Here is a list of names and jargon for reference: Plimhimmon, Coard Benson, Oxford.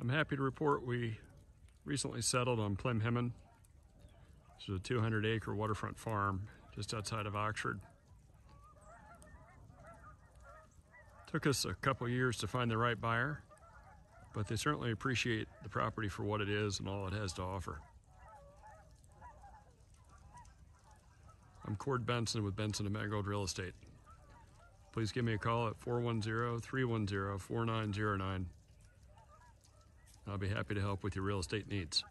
I'm happy to report we recently settled on Plimhimmon. This is a 200-acre waterfront farm just outside of Oxford. Took us a couple years to find the right buyer, but they certainly appreciate the property for what it is and all it has to offer. I'm Coard Benson with Benson & Mangold Real Estate. Please give me a call at 410-310-4909. I'll be happy to help with your real estate needs.